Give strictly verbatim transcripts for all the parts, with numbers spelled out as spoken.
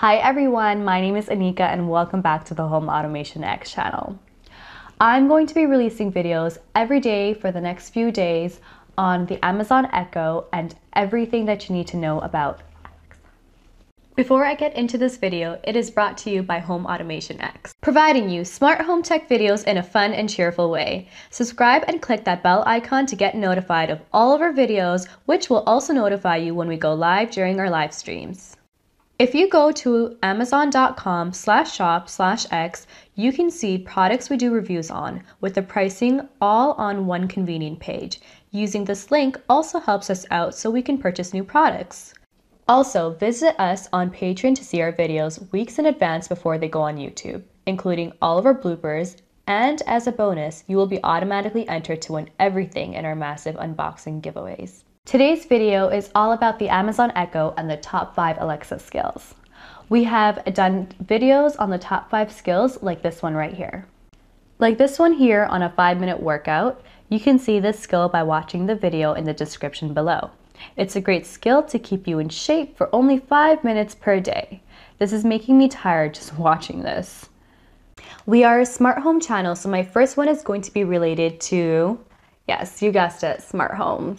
Hi everyone, my name is Anika and welcome back to the Home Automation X channel. I'm going to be releasing videos every day for the next few days on the Amazon Echo and everything that you need to know about Alexa. Before I get into this video, it is brought to you by Home Automation X, providing you smart home tech videos in a fun and cheerful way. Subscribe and click that bell icon to get notified of all of our videos, which will also notify you when we go live during our live streams. If you go to amazon.com slash shop slash X, you can see products we do reviews on with the pricing all on one convenient page. Using this link also helps us out so we can purchase new products. Also, visit us on Patreon to see our videos weeks in advance before they go on YouTube, including all of our bloopers. And as a bonus, you will be automatically entered to win everything in our massive unboxing giveaways. Today's video is all about the Amazon Echo and the top five Alexa skills. We have done videos on the top five skills like this one right here. Like this one here on a five minute workout, you can see this skill by watching the video in the description below. It's a great skill to keep you in shape for only five minutes per day. This is making me tired just watching this. We are a smart home channel, so my first one is going to be related to, yes, you guessed it, smart home.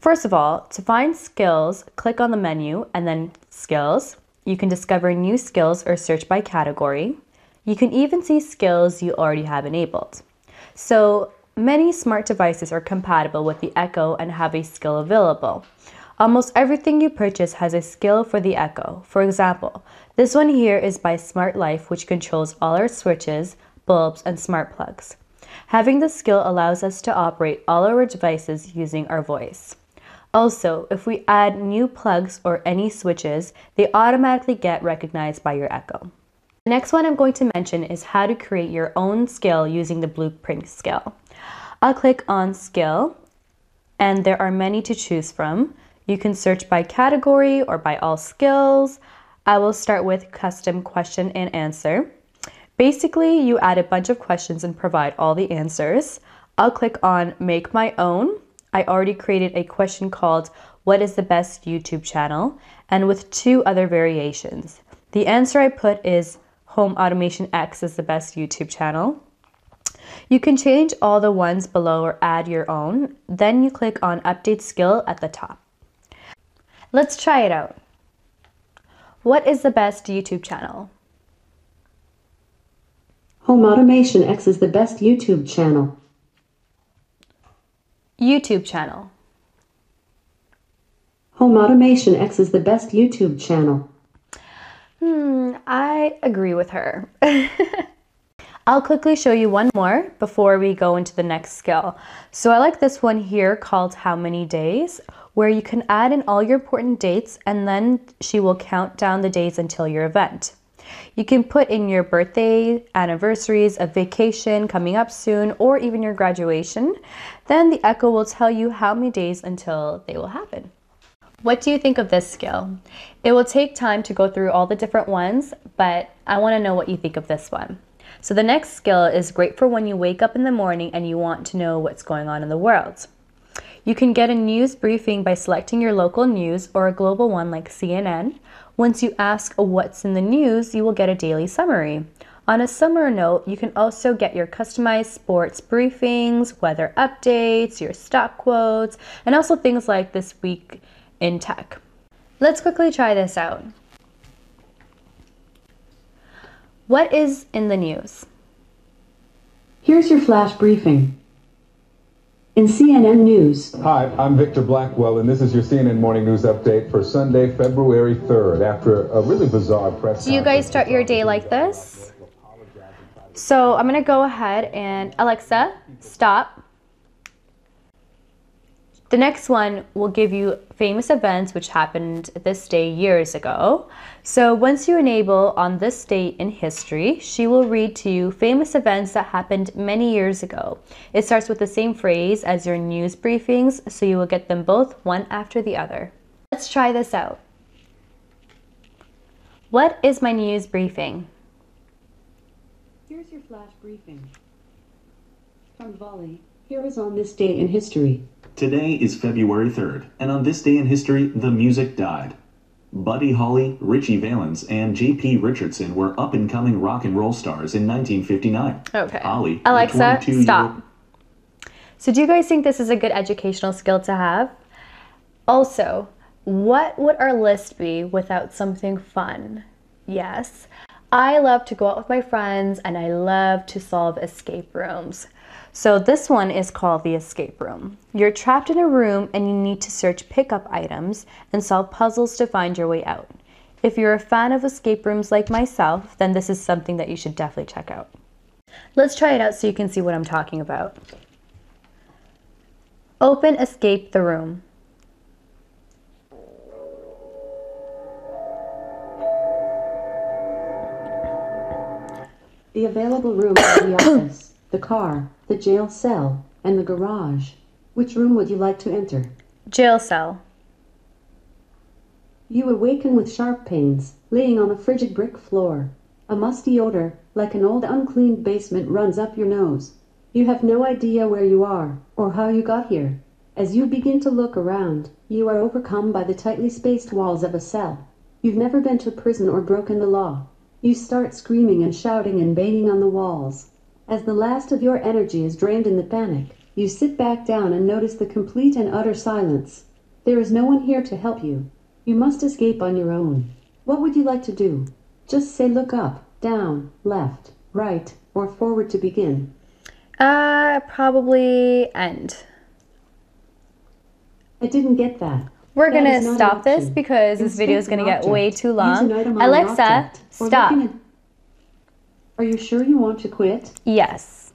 First of all, to find skills, click on the menu and then skills. You can discover new skills or search by category. You can even see skills you already have enabled. So many smart devices are compatible with the Echo and have a skill available. Almost everything you purchase has a skill for the Echo. For example, this one here is by Smart Life, which controls all our switches, bulbs, and smart plugs. Having this skill allows us to operate all our devices using our voice. Also, if we add new plugs or any switches, they automatically get recognized by your Echo. The next one I'm going to mention is how to create your own skill using the blueprint skill. I'll click on skill, and there are many to choose from. You can search by category or by all skills. I will start with custom question and answer. Basically, you add a bunch of questions and provide all the answers. I'll click on make my own. I already created a question called, what is the best YouTube channel? And with two other variations. The answer I put is Home Automation X is the best YouTube channel. You can change all the ones below or add your own. Then you click on update skill at the top. Let's try it out. What is the best YouTube channel? Home Automation X is the best YouTube channel. YouTube channel. Home Automation X is the best YouTube channel. Hmm, I agree with her. I'll quickly show you one more before we go into the next skill. So I like this one here called How Many Days, where you can add in all your important dates and then she will count down the days until your event. You can put in your birthday, anniversaries, a vacation coming up soon, or even your graduation. Then the Echo will tell you how many days until they will happen. What do you think of this skill? It will take time to go through all the different ones, but I want to know what you think of this one. So the next skill is great for when you wake up in the morning and you want to know what's going on in the world. You can get a news briefing by selecting your local news or a global one like C N N. Once you ask what's in the news, you will get a daily summary. On a similar note, you can also get your customized sports briefings, weather updates, your stock quotes, and also things like this week in tech. Let's quickly try this out. What is in the news? Here's your flash briefing. In C N N News. Hi, I'm Victor Blackwell, and this is your C N N Morning News Update for Sunday, February third, after a really bizarre press conference. Do you guys start your day like this? So I'm going to go ahead and, Alexa, stop. The next one will give you famous events which happened this day years ago. So once you enable on this date in history, she will read to you famous events that happened many years ago. It starts with the same phrase as your news briefings, so you will get them both one after the other. Let's try this out. What is my news briefing? Here's your flash briefing. From Volley, here is on this date in history. Today is February third, and on this day in history, the music died. Buddy Holly, Richie Valens, and J P Richardson were up-and-coming rock and roll stars in nineteen fifty-nine. Okay. Holly, Alexa, stop. So do you guys think this is a good educational skill to have? Also, what would our list be without something fun? Yes, I love to go out with my friends and I love to solve escape rooms. So this one is called the escape room. You're trapped in a room and you need to search pickup items and solve puzzles to find your way out. If you're a fan of escape rooms like myself, then this is something that you should definitely check out. Let's try it out so you can see what I'm talking about. Open Escape the Room. The available rooms are the office, the car, the jail cell, and the garage. Which room would you like to enter? Jail cell. You awaken with sharp pains, laying on a frigid brick floor. A musty odor, like an old uncleaned basement, runs up your nose. You have no idea where you are, or how you got here. As you begin to look around, you are overcome by the tightly spaced walls of a cell. You've never been to prison or broken the law. You start screaming and shouting and banging on the walls. As the last of your energy is drained in the panic, you sit back down and notice the complete and utter silence. There is no one here to help you. You must escape on your own. What would you like to do? Just say look up, down, left, right, or forward to begin. Uh, probably end. I didn't get that. We're that gonna stop this because this video is gonna get way too long. Alexa, stop. At... Are you sure you want to quit? Yes.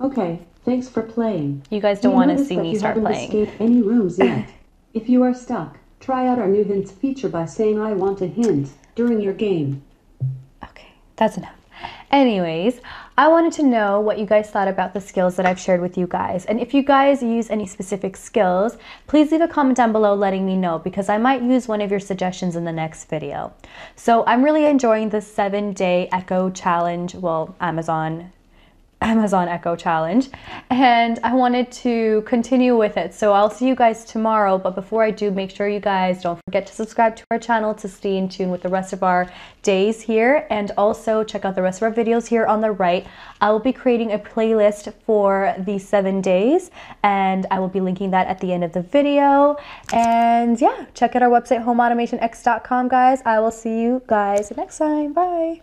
Okay, thanks for playing. You guys don't want to see me start playing. You haven't escaped any rooms yet. If you are stuck, try out our new hints feature by saying I want a hint during your game. Okay, that's enough. Anyways, I wanted to know what you guys thought about the skills that I've shared with you guys. And if you guys use any specific skills, please leave a comment down below letting me know because I might use one of your suggestions in the next video. So I'm really enjoying this seven day Echo challenge, well, Amazon Amazon Echo challenge, and I wanted to continue with it. So I'll see you guys tomorrow, but before I do, make sure you guys don't forget to subscribe to our channel to stay in tune with the rest of our days here, and also check out the rest of our videos here on the right. I will be creating a playlist for the seven days, and I will be linking that at the end of the video. And yeah, check out our website home automation x dot com, guys. I will see you guys next time. Bye.